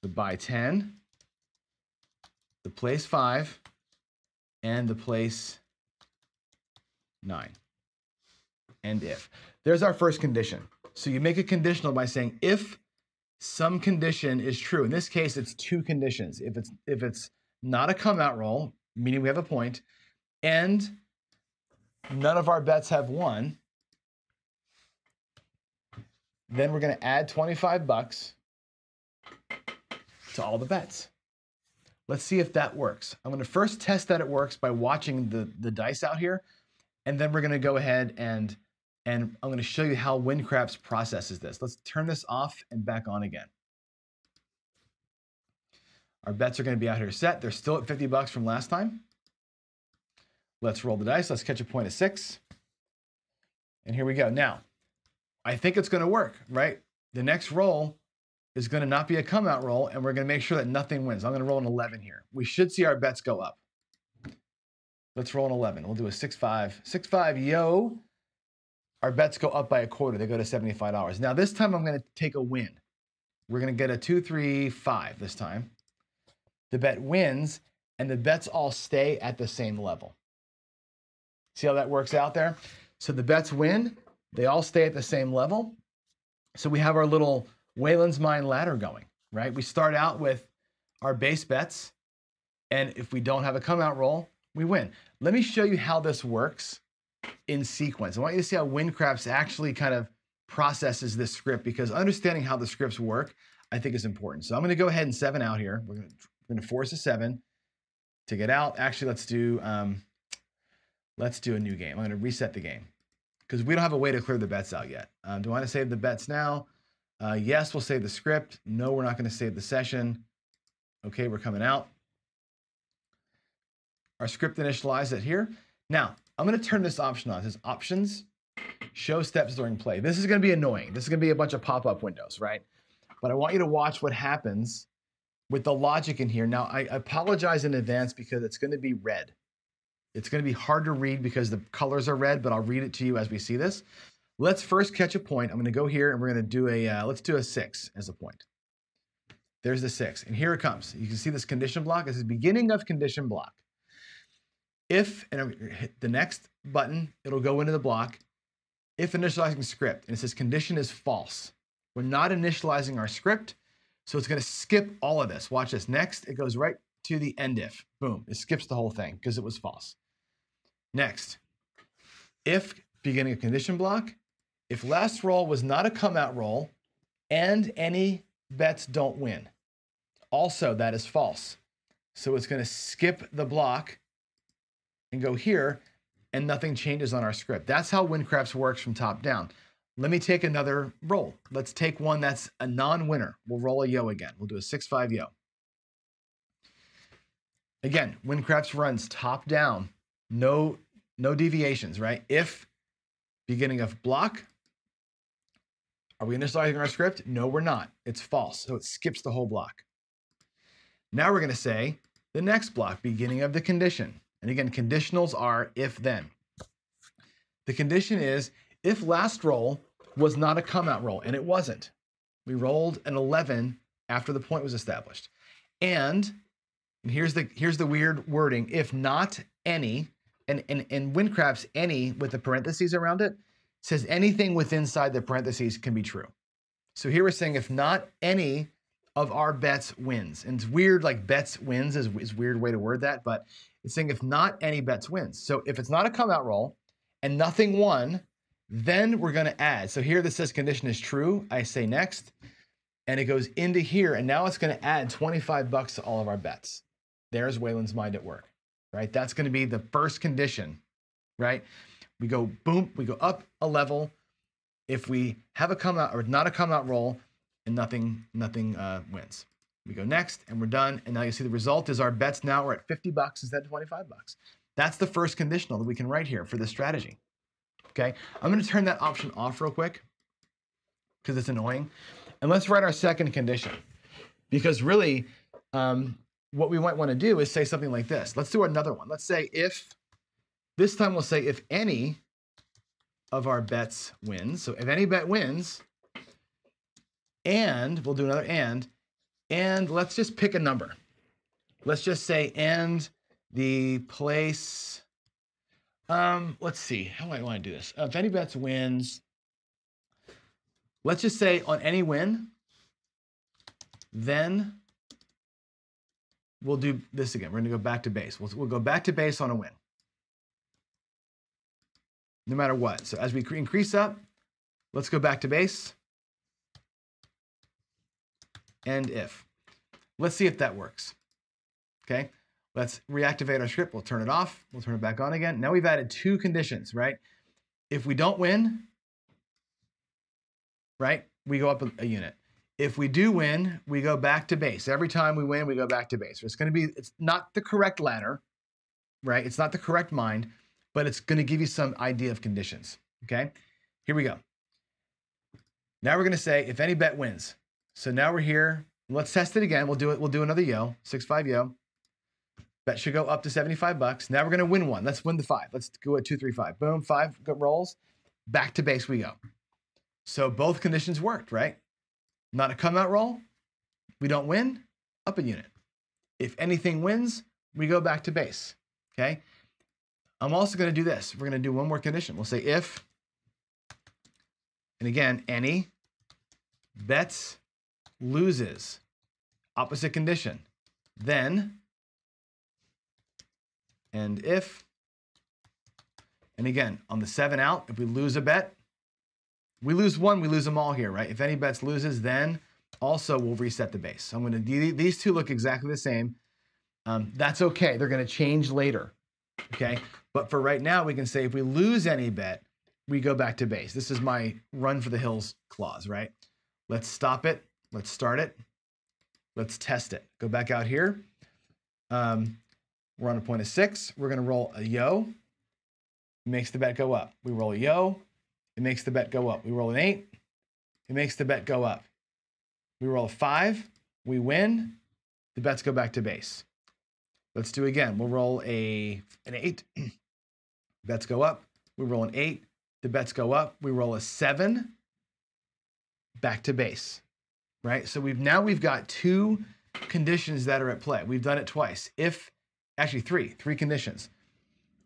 the buy ten, the place five, and the place nine. And if. There's our first condition. So you make a conditional by saying if some condition is true. In this case, it's two conditions. If it's if it's not a come out roll, meaning we have a point, and none of our bets have won, then we're going to add twenty-five bucks to all the bets. Let's see if that works. I'm going to first test that it works by watching the, the dice out here, and then we're going to go ahead and, and I'm going to show you how WinCraps processes this. Let's turn this off and back on again. Our bets are going to be out here set. They're still at fifty bucks from last time. Let's roll the dice. Let's catch a point of six. And here we go. Now, I think it's going to work, right? The next roll is going to not be a come out roll, and we're going to make sure that nothing wins. I'm going to roll an eleven here. We should see our bets go up. Let's roll an eleven. We'll do a six, five, six, five, yo. Our bets go up by a quarter. They go to seventy-five dollars. Now, this time I'm going to take a win. We're going to get a two, three, five this time. The bet wins, and the bets all stay at the same level. See how that works out there? So the bets win. They all stay at the same level. So we have our little Waylon's Mind ladder going, right? We start out with our base bets. And if we don't have a come out roll, we win. Let me show you how this works in sequence. I want you to see how WinCraps actually kind of processes this script, because understanding how the scripts work, I think, is important. So I'm going to go ahead and seven out here. We're going to force a seven to get out. Actually, let's do, um, let's do a new game. I'm going to reset the game because we don't have a way to clear the bets out yet. Um, do I want to save the bets now? Uh, yes, we'll save the script. No, we're not going to save the session. Okay, we're coming out. Our script initialized it here. Now, I'm going to turn this option on. It says options, show steps during play. This is going to be annoying. This is going to be a bunch of pop-up windows, right? But I want you to watch what happens with the logic in here. Now, I apologize in advance because it's going to be red. It's going to be hard to read because the colors are red, but I'll read it to you as we see this. Let's first catch a point. I'm going to go here and we're going to do a, uh, let's do a six as a point. There's the six, and here it comes. You can see this condition block. This is beginning of condition block. If, and I'm going to hit the next button, it'll go into the block. If initializing script, and it says condition is false. We're not initializing our script, so it's going to skip all of this. Watch this. Next, it goes right to the end if. Boom. It skips the whole thing because it was false. Next, if beginning of condition block, if last roll was not a come out roll and any bets don't win. Also, that is false. So it's going to skip the block and go here, and nothing changes on our script. That's how WinCraps works from top down. Let me take another roll. Let's take one that's a non-winner. We'll roll a yo again. We'll do a six five yo. Again, WinCraps runs top down. No, no deviations, right? If beginning of block, are we initializing our script? No, we're not. It's false, so it skips the whole block. Now we're going to say the next block, beginning of the condition. And again, conditionals are if then. The condition is if last roll was not a come out roll, and it wasn't. We rolled an eleven after the point was established. And, and here's the here's the weird wording, if not any, and and, and WinCraps any with the parentheses around it says anything with inside the parentheses can be true. So here we're saying if not any of our bets wins. And it's weird, like bets wins is, is a weird way to word that, but it's saying if not any bets wins. So if it's not a come out roll and nothing won, then we're gonna add. So here this says condition is true, I say next, and it goes into here, and now it's gonna add twenty-five bucks to all of our bets. There's Waylon's Mind at work, right? That's gonna be the first condition, right? We go boom, we go up a level. If we have a come out or not a come out roll, and nothing, nothing uh, wins. We go next, and we're done. And now you see the result is our bets now are at fifty bucks instead of twenty-five bucks. That's the first conditional that we can write here for this strategy. Okay, I'm going to turn that option off real quick because it's annoying. And let's write our second condition, because really um, what we might want to do is say something like this. Let's do another one. Let's say if, this time we'll say if any of our bets wins. So if any bet wins, and we'll do another and, and let's just pick a number. Let's just say, and the place, um, let's see, how do I want to do this? Uh, if any bets wins, let's just say on any win, then we'll do this again. We're going to go back to base. We'll, we'll go back to base on a win, no matter what. So as we increase up, let's go back to base. And if. Let's see if that works. Okay, let's reactivate our script. We'll turn it off. We'll turn it back on again. Now we've added two conditions, right? If we don't win, right, we go up a unit. If we do win, we go back to base. Every time we win, we go back to base. It's going to be, it's not the correct ladder, right? It's not the correct mind, but it's going to give you some idea of conditions. Okay, here we go. Now we're going to say if any bet wins. So now we're here. Let's test it again. We'll do it. We'll do another yo, six five yo. Bet should go up to seventy-five bucks. Now we're gonna win one. Let's win the five. Let's go at two three five. Boom, five rolls. Back to base we go. So both conditions worked, right? Not a come out roll. We don't win. Up a unit. If anything wins, we go back to base. Okay. I'm also going to do this. We're going to do one more condition. We'll say if, and again, any bets loses, opposite condition, then, and if, and again, on the seven out, if we lose a bet, we lose one, we lose them all here, right? If any bets loses, then also we'll reset the base. So I'm going to, these two look exactly the same. Um, that's okay. They're going to change later. Okay. But for right now, we can say if we lose any bet, we go back to base. This is my run for the hills clause, right? Let's stop it. Let's start it. Let's test it. Go back out here. Um, we're on a point of six. We're going to roll a yo. It makes the bet go up. We roll a yo. It makes the bet go up. We roll an eight. It makes the bet go up. We roll a five. We win. The bets go back to base. Let's do again. We'll roll a, an eight. Bets go up. We roll an eight. The bets go up. We roll a seven. Back to base, right? So we've now we've got two conditions that are at play. We've done it twice. If, actually three, three conditions.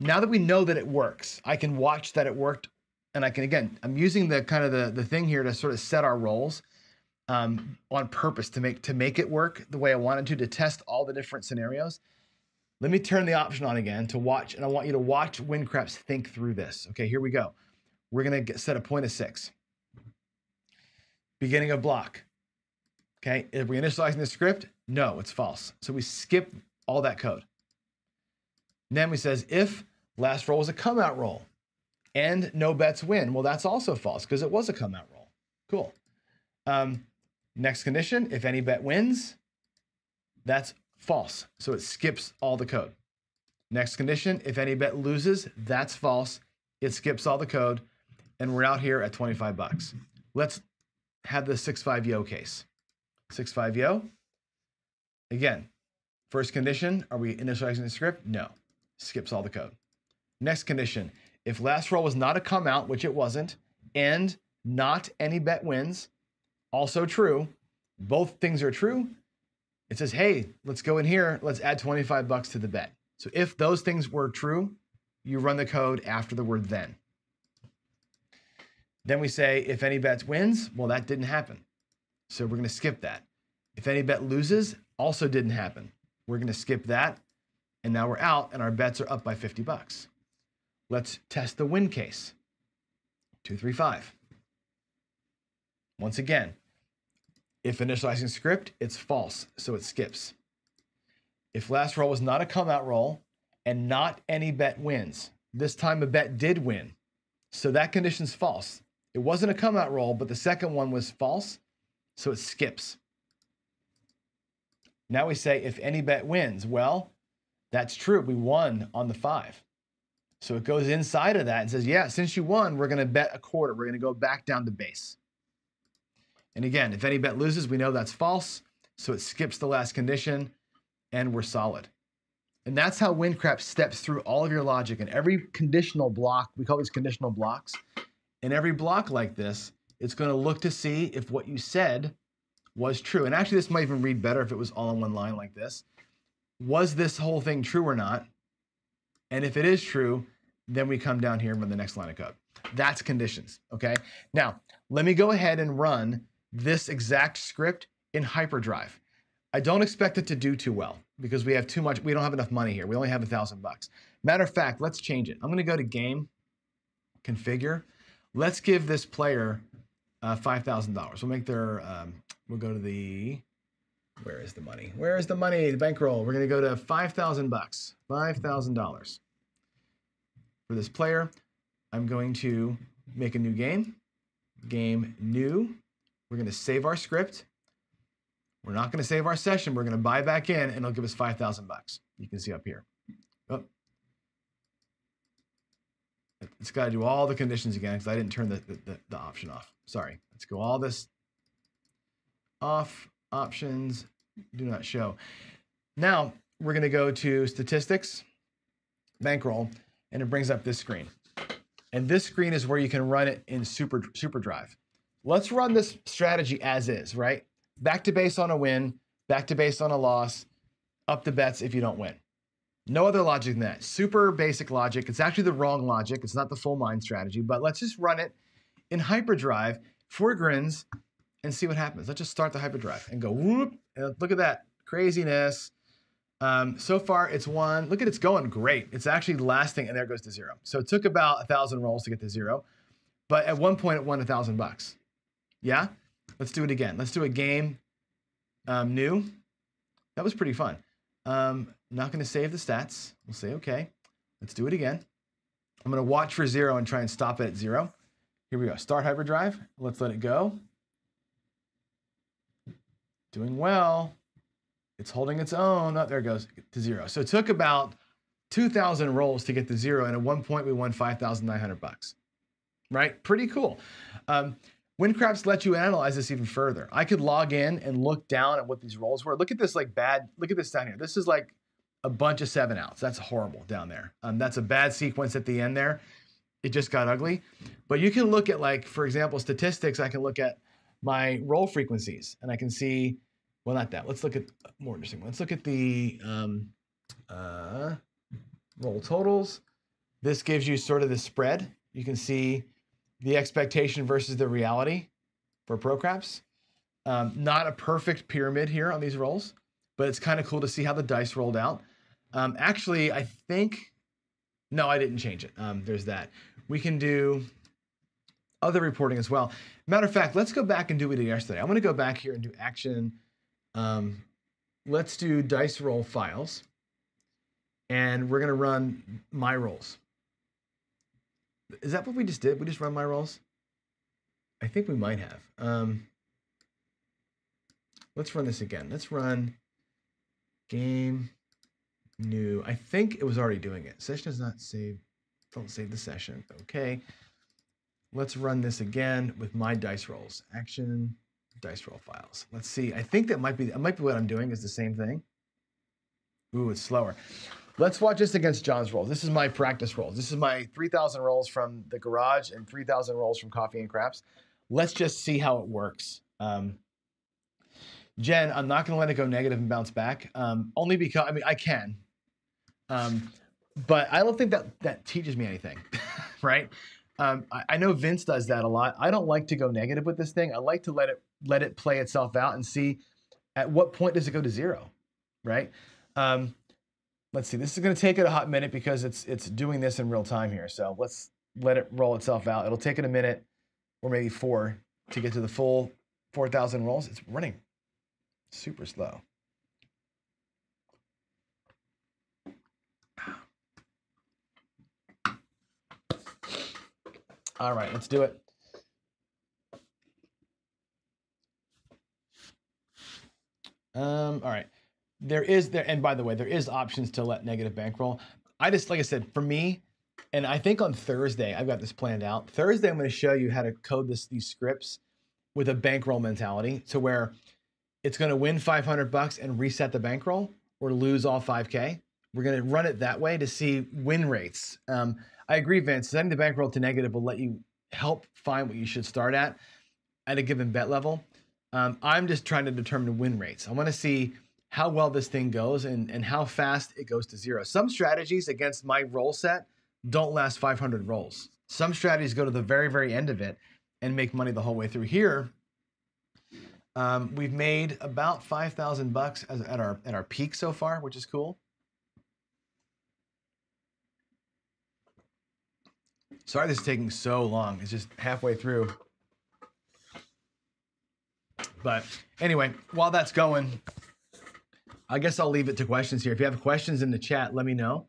Now that we know that it works, I can watch that it worked. And I can, again, I'm using the kind of the, the thing here to sort of set our roles um, on purpose to make, to make it work the way I wanted to, to test all the different scenarios. Let me turn the option on again to watch, and I want you to watch WinCraps think through this. Okay, here we go. We're going to set a point of six. Beginning of block. Okay, are we initializing the script? No, it's false. So we skip all that code. And then we says if last roll was a come out roll and no bets win. Well, that's also false because it was a come out roll. Cool. Um, next condition, if any bet wins, that's false. So it skips all the code. Next condition, if any bet loses, that's false. It skips all the code. And we're out here at twenty-five bucks. Let's have the six five yo case. six five yo. Again, first condition, are we initializing the script? No. Skips all the code. Next condition, if last roll was not a come out, which it wasn't, and not any bet wins, also true. Both things are true. It says, hey, let's go in here. Let's add twenty-five bucks to the bet. So if those things were true, you run the code after the word then. Then we say, if any bets wins, well, that didn't happen. So we're going to skip that. If any bet loses, also didn't happen. We're going to skip that. And now we're out and our bets are up by fifty bucks. Let's test the win case. two three five. Once again, if initializing script, it's false, so it skips. If last roll was not a come out roll and not any bet wins, this time a bet did win. So that condition's false. It wasn't a come out roll, but the second one was false, so it skips. Now we say if any bet wins, well, that's true. We won on the five. So it goes inside of that and says, yeah, since you won, we're going to bet a quarter. We're going to go back down to base. And again, if any bet loses, we know that's false. So it skips the last condition and we're solid. And that's how WinCraps steps through all of your logic and every conditional block. We call these conditional blocks. In every block like this, it's going to look to see if what you said was true. And actually, this might even read better if it was all in one line like this. Was this whole thing true or not? And if it is true, then we come down here and run the next line of code. That's conditions. Okay. Now, let me go ahead and run this exact script in hyperdrive. I don't expect it to do too well because we have too much. We don't have enough money here. We only have a thousand bucks. Matter of fact, let's change it. I'm going to go to game, configure. Let's give this player uh, five thousand dollars. We'll make their, um, we'll go to the, where is the money? Where is the money? The bankroll. We're going to go to five thousand bucks, five thousand dollars for this player. I'm going to make a new game, game new. We're going to save our script. We're not going to save our session. We're going to buy back in and it'll give us five thousand bucks. You can see up here. Oh. It's got to do all the conditions again because I didn't turn the, the, the option off. Sorry. Let's go all this off. Options do not show. Now we're going to go to statistics, bankroll, and it brings up this screen. And this screen is where you can run it in super, super drive. Let's run this strategy as is, right? Back to base on a win, back to base on a loss, up the bets if you don't win. No other logic than that. Super basic logic. It's actually the wrong logic. It's not the full mind strategy, but let's just run it in hyperdrive for grins and see what happens. Let's just start the hyperdrive and go whoop. And look at that craziness. Um, so far it's won. Look at it's going great. It's actually lasting, and there it goes to zero. So it took about a thousand rolls to get to zero, but at one point it won a thousand bucks. Yeah. Let's do it again. Let's do a game um, new. That was pretty fun. Um, not going to save the stats. We'll say, okay, let's do it again. I'm going to watch for zero and try and stop it at zero. Here we go. Start hyperdrive. Let's let it go. Doing well. It's holding its own. Oh, there it goes to zero. So it took about two thousand rolls to get to zero. And at one point we won five thousand nine hundred bucks, right? Pretty cool. Um, WinCraps let you analyze this even further. I could log in and look down at what these rolls were. Look at this like bad, look at this down here. This is like a bunch of seven outs. That's horrible down there. Um, that's a bad sequence at the end there. It just got ugly. But you can look at, like, for example, statistics. I can look at my roll frequencies and I can see, well, not that. Let's look at more interesting one. Let's look at the um, uh, roll totals. This gives you sort of the spread. You can see the expectation versus the reality for ProCraps. Um, not a perfect pyramid here on these rolls, but it's kind of cool to see how the dice rolled out. Um, actually, I think, no, I didn't change it. Um, there's that. We can do other reporting as well. Matter of fact, let's go back and do what we did yesterday. I'm going to go back here and do action. Um, let's do dice roll files, and we're going to run my rolls. Is that what we just did? We just run my rolls? I think we might have. Um, let's run this again. Let's run game new. I think it was already doing it. Session is not saved. Don't save the session. Okay. Let's run this again with my dice rolls. Action, dice roll files. Let's see. I think that might be, that might be what I'm doing is the same thing. Ooh, it's slower. Let's watch this against John's rolls. This is my practice rolls. This is my three thousand rolls from the garage and three thousand rolls from Coffee and Craps. Let's just see how it works. Um, Jen, I'm not gonna let it go negative and bounce back. Um, only because, I mean, I can. Um, but I don't think that that teaches me anything, right? Um, I, I know Vince does that a lot. I don't like to go negative with this thing. I like to let it, let it play itself out and see at what point does it go to zero, right? Um, Let's see, this is gonna take it a hot minute because it's it's doing this in real time here. So let's let it roll itself out. It'll take it a minute or maybe four to get to the full four thousand rolls. It's running super slow. All right, let's do it. Um, all right. There is there, and by the way, there is options to let negative bankroll. I just, like I said, for me, and I think on Thursday, I've got this planned out. Thursday, I'm going to show you how to code this, these scripts with a bankroll mentality to where it's going to win five hundred bucks and reset the bankroll or lose all five K. We're going to run it that way to see win rates. Um, I agree, Vince, setting the bankroll to negative will let you help find what you should start at at a given bet level. Um, I'm just trying to determine win rates. I want to see how well this thing goes and, and how fast it goes to zero. Some strategies against my roll set don't last five hundred rolls. Some strategies go to the very, very end of it and make money the whole way through. Here, um, we've made about five thousand bucks as, at our at our peak so far, which is cool. Sorry this is taking so long. It's just halfway through. But anyway, while that's going, I guess I'll leave it to questions here. If you have questions in the chat, let me know.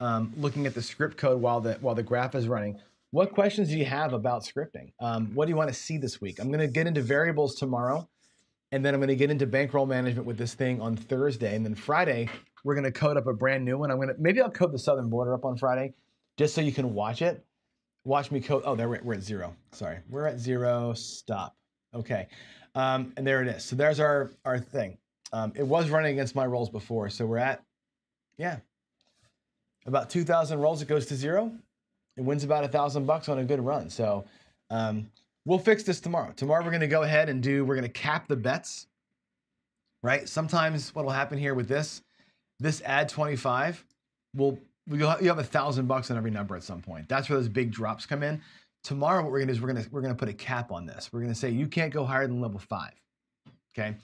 Um, looking at the script code while the while the graph is running, what questions do you have about scripting? Um, what do you want to see this week? I'm going to get into variables tomorrow, and then I'm going to get into bankroll management with this thing on Thursday, and then Friday we're going to code up a brand new one. I'm going to maybe I'll code the Southern Border up on Friday, just so you can watch it. Watch me code. Oh, there we're at zero. Sorry, we're at zero. Stop. Okay, um, and there it is. So there's our our thing. Um, it was running against my rolls before, so we're at, yeah, about two thousand rolls. It goes to zero. It wins about a thousand bucks on a good run. So um, we'll fix this tomorrow. Tomorrow we're going to go ahead and do, we're going to cap the bets, right? Sometimes what will happen here with this, this add twenty-five we'll, we'll have, you have a thousand bucks on every number at some point. That's where those big drops come in. Tomorrow, what we're gonna do is we're gonna we're gonna put a cap on this. We're gonna say you can't go higher than level five, okay?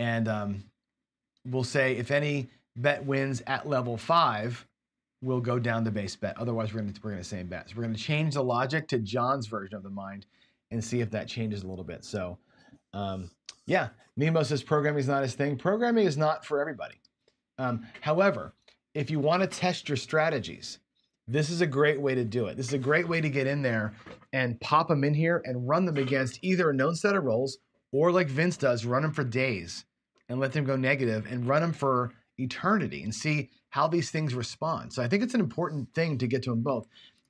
And um, we'll say if any bet wins at level five, we'll go down to base bet. Otherwise, we're gonna we're gonna same bet. So we're gonna change the logic to John's version of the mind and see if that changes a little bit. So, um, yeah, Nemo says programming is not his thing. Programming is not for everybody. Um, however, if you want to test your strategies, this is a great way to do it. This is a great way to get in there and pop them in here and run them against either a known set of rolls or, like Vince does, run them for days and let them go negative and run them for eternity and see how these things respond. So I think it's an important thing to get to them both.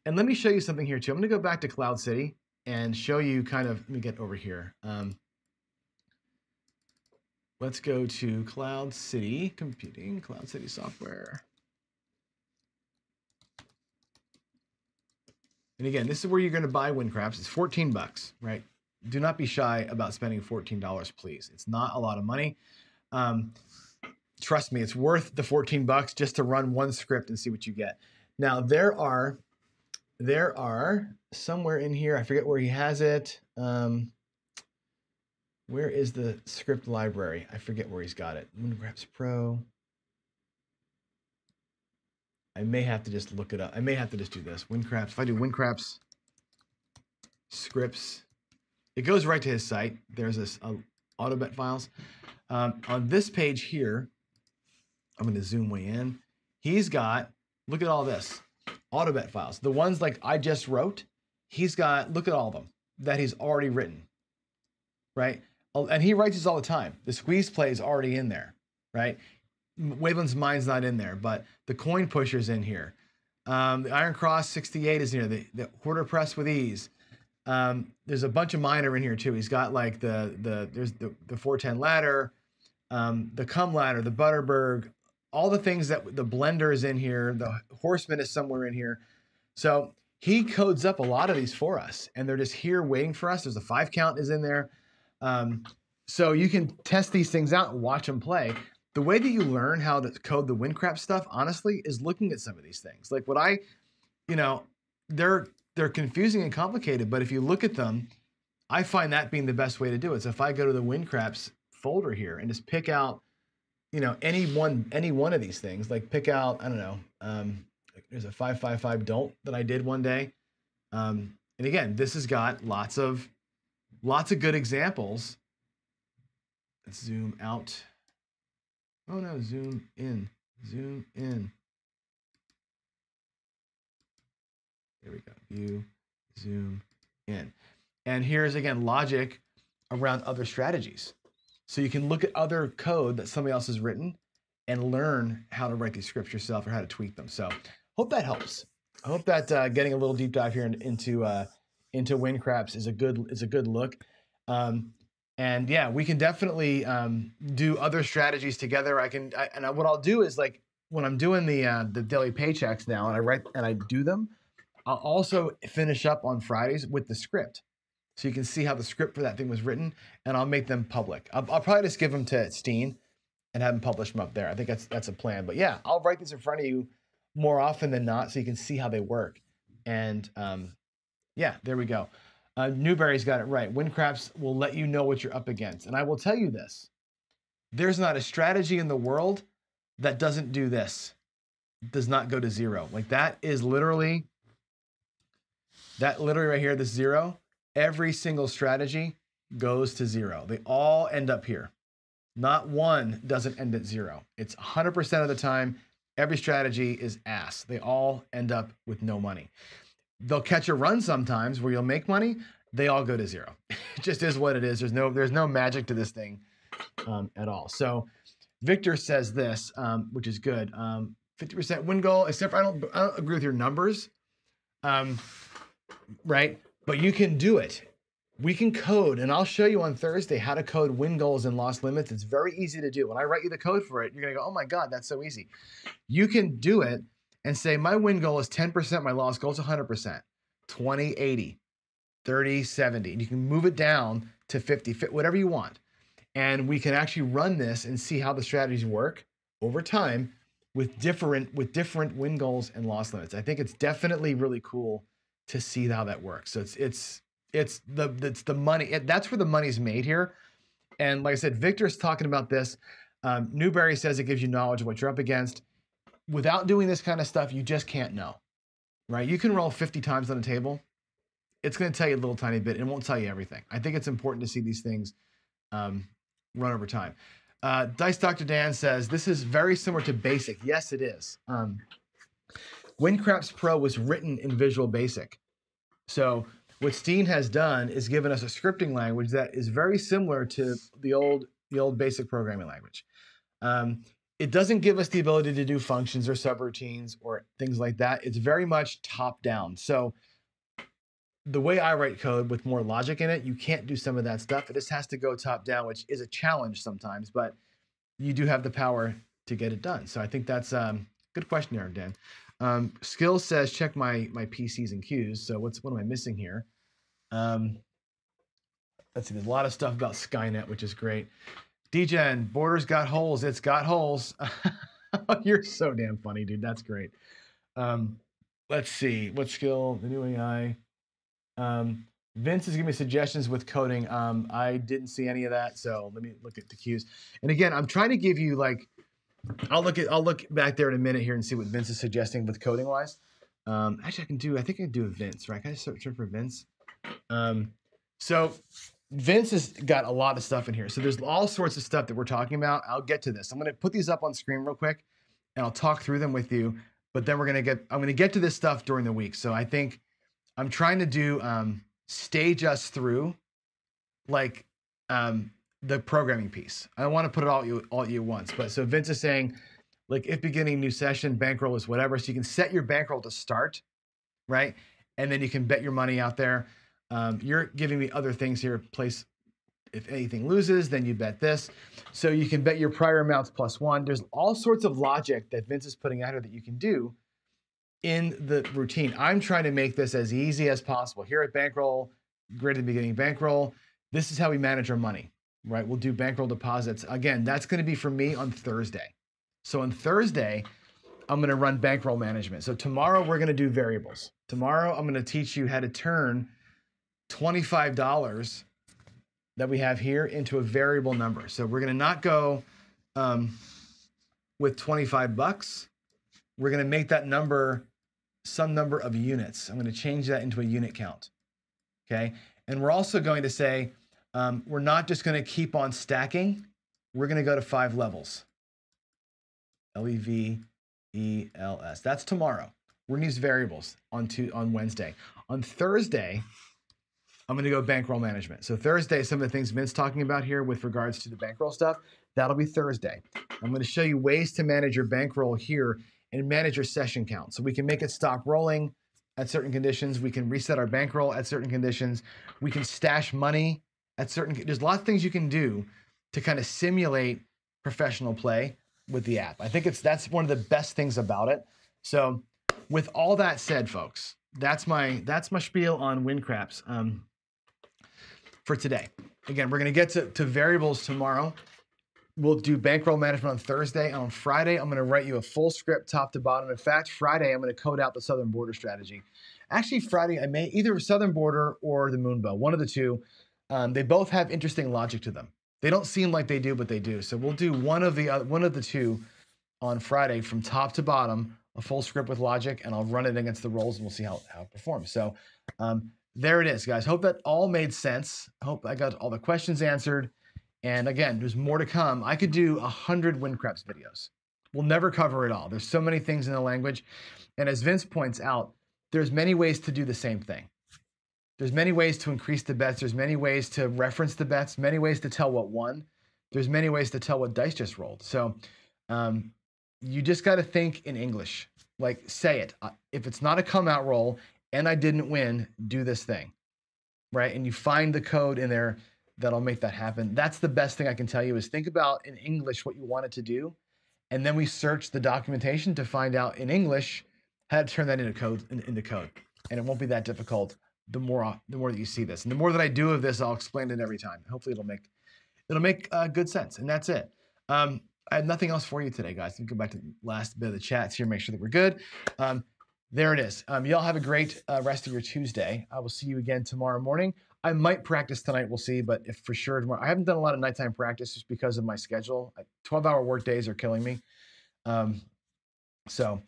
And let me show you something here too. I'm going to go back to Cloud City and show you kind of, let me get over here. Um, let's go to Cloud City Computing, Cloud City Software. And again, this is where you're going to buy WinCraps. It's fourteen bucks, right? Do not be shy about spending fourteen dollars, please. It's not a lot of money. Um, trust me, it's worth the fourteen bucks just to run one script and see what you get. Now, there are, there are somewhere in here, I forget where he has it. Um, where is the script library? I forget where he's got it. WinCraps Pro. I may have to just look it up. I may have to just do this. WinCraps. If I do WinCraps scripts, it goes right to his site. There's this uh, AutoBet files. Um, on this page here, I'm going to zoom way in. He's got, look at all this, AutoBet files. The ones like I just wrote, he's got, look at all of them that he's already written, right? And he writes this all the time. The squeeze play is already in there, right? Waylon's mind's not in there, but the coin pusher's in here. Um, the Iron Cross sixty-eight is in here. The, the quarter press with ease. Um, there's a bunch of miner in here too. He's got like the the there's the, the four ten ladder, um, the cum ladder, the Butterberg, all the things that the blender is in here. The horseman is somewhere in here. So he codes up a lot of these for us, and they're just here waiting for us. There's a five count is in there. Um, so you can test these things out and watch them play. The way that you learn how to code the WinCraps stuff, honestly, is looking at some of these things. Like what I, you know, they're they're confusing and complicated, but if you look at them, I find that being the best way to do it. So if I go to the WinCraps folder here and just pick out, you know, any one any one of these things, like pick out, I don't know, um, there's a five five five don't that I did one day, um, and again, this has got lots of lots of good examples. Let's zoom out. Oh no, zoom in, zoom in. There we go, view, zoom in. And here's again, logic around other strategies. So you can look at other code that somebody else has written and learn how to write these scripts yourself or how to tweak them. So hope that helps. I hope that uh, getting a little deep dive here in, into uh, into WinCraps is a good, is a good look. Um, And yeah, we can definitely um, do other strategies together. I can, I, and I, what I'll do is like when I'm doing the uh, the daily paychecks now, and I write and I do them, I'll also finish up on Fridays with the script, so you can see how the script for that thing was written, and I'll make them public. I'll, I'll probably just give them to Steen and have them publish them up there. I think that's that's a plan. But yeah, I'll write these in front of you more often than not, so you can see how they work. And um, yeah, there we go. Uh, Newberry's got it right. WinCraps will let you know what you're up against. And I will tell you this. There's not a strategy in the world that doesn't do this. Does not go to zero. Like that is literally, that literally right here, this zero, every single strategy goes to zero. They all end up here. Not one doesn't end at zero. It's one hundred percent of the time, every strategy is ass. They all end up with no money. They'll catch a run sometimes where you'll make money. They all go to zero. It just is what it is. There's no, there's no magic to this thing um, at all. So Victor says this, um, which is good. Um, fifty percent win goal, except for I don't, I don't agree with your numbers, um, right? But you can do it. We can code, and I'll show you on Thursday how to code win goals and loss limits. It's very easy to do. When I write you the code for it, you're going to go, oh my God, that's so easy. You can do it. And say, my win goal is ten percent, my loss goal is one hundred percent, twenty eighty, thirty seventy. And you can move it down to fifty, whatever you want. And we can actually run this and see how the strategies work over time with different with different win goals and loss limits. I think it's definitely really cool to see how that works. So it's it's it's the it's the money. It, that's where the money's made here. And like I said, Victor's talking about this. Um, Newberry says it gives you knowledge of what you're up against. Without doing this kind of stuff, you just can't know, right? You can roll fifty times on a table. It's going to tell you a little tiny bit. It won't tell you everything. I think it's important to see these things um, run over time. Uh, Dice Doctor Dan says, this is very similar to Basic. Yes, it is. Um, WinCraps Pro was written in Visual Basic. So what Steen has done is given us a scripting language that is very similar to the old, the old Basic programming language. Um, it doesn't give us the ability to do functions or subroutines or things like that. It's very much top down. So the way I write code with more logic in it, you can't do some of that stuff. It just has to go top down, which is a challenge sometimes, but you do have the power to get it done. So I think that's a um, good question there, Dan. Um, Skill says, check my, my P Cs and Qs. So what's, what am I missing here? Um, let's see, there's a lot of stuff about Skynet, which is great. D J N, borders got holes. It's got holes. You're so damn funny, dude. That's great. Um, let's see. What skill? The new A I. Um, Vince is giving me suggestions with coding. Um, I didn't see any of that. So let me look at the cues. And again, I'm trying to give you like, I'll look at, I'll look back there in a minute here and see what Vince is suggesting with coding wise. Um, actually I can do, I think I can do a Vince, right? Can I search for Vince? Um, so Vince has got a lot of stuff in here. So there's all sorts of stuff that we're talking about. I'll get to this. I'm going to put these up on screen real quick and I'll talk through them with you, but then we're going to get, I'm going to get to this stuff during the week. So I think I'm trying to do, um, stage us through like, um, the programming piece. I don't want to put it all at you, all at you once, but so Vince is saying like if beginning new session, bankroll is whatever. So you can set your bankroll to start, right? And then you can bet your money out there. Um, you're giving me other things here. Place, if anything loses, then you bet this. So you can bet your prior amounts plus one. There's all sorts of logic that Vince is putting out here that you can do in the routine. I'm trying to make this as easy as possible. Here at bankroll, grid at the beginning bankroll, this is how we manage our money, right? We'll do bankroll deposits. Again, that's going to be for me on Thursday. So on Thursday, I'm going to run bankroll management. So tomorrow we're going to do variables. Tomorrow I'm going to teach you how to turn twenty-five dollars that we have here into a variable number. So we're going to not go um, with twenty-five bucks. We're going to make that number some number of units. I'm going to change that into a unit count. Okay. And we're also going to say, Um, we're not just going to keep on stacking. We're going to go to five levels. L E V E L S. That's tomorrow. We're going to use variables on, two, on Wednesday. On Thursday, I'm going to go bankroll management. So Thursday, some of the things Vince's talking about here with regards to the bankroll stuff, that'll be Thursday. I'm going to show you ways to manage your bankroll here and manage your session count. So we can make it stop rolling at certain conditions. We can reset our bankroll at certain conditions. We can stash money at certain, there's lots of things you can do to kind of simulate professional play with the app. I think it's, that's one of the best things about it. So with all that said, folks, that's my, that's my spiel on WinCraps um, for today. Again, we're going to get to, to variables tomorrow. We'll do bankroll management on Thursday. And on Friday, I'm going to write you a full script top to bottom. In fact, Friday, I'm going to code out the Southern Border strategy. Actually, Friday, I may either Southern Border or the Moonbow, one of the two. Um, they both have interesting logic to them. They don't seem like they do, but they do. So we'll do one of the uh, one of the two on Friday from top to bottom, a full script with logic, and I'll run it against the rolls, and we'll see how, how it performs. So um, there it is, guys. Hope that all made sense. I hope I got all the questions answered. And again, there's more to come. I could do one hundred WinCraps videos. We'll never cover it all. There's so many things in the language. And as Vince points out, there's many ways to do the same thing. There's many ways to increase the bets. There's many ways to reference the bets, many ways to tell what won. There's many ways to tell what dice just rolled. So um, you just got to think in English, like say it. If it's not a come out roll and I didn't win, do this thing, right? And you find the code in there that'll make that happen. That's the best thing I can tell you is think about in English what you want it to do. And then we search the documentation to find out in English how to turn that into code, into code. And it won't be that difficult. The more the more that you see this, and the more that I do of this, I'll explain it every time. Hopefully, it'll make it'll make uh, good sense. And that's it. Um, I have nothing else for you today, guys. Let me go back to the last bit of the chats here, make sure that we're good. Um, there it is. Um, y'all have a great uh, rest of your Tuesday. I will see you again tomorrow morning. I might practice tonight, we'll see, but if for sure tomorrow, I haven't done a lot of nighttime practice just because of my schedule. twelve hour work days are killing me. Um, so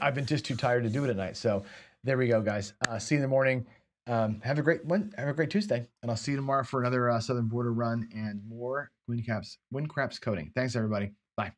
I've been just too tired to do it at night. So there we go, guys. Uh, see you in the morning. Um, have a great one. Have a great Tuesday, and I'll see you tomorrow for another uh, Southern Border run and more WinCraps WinCraps coding. Thanks, everybody. Bye.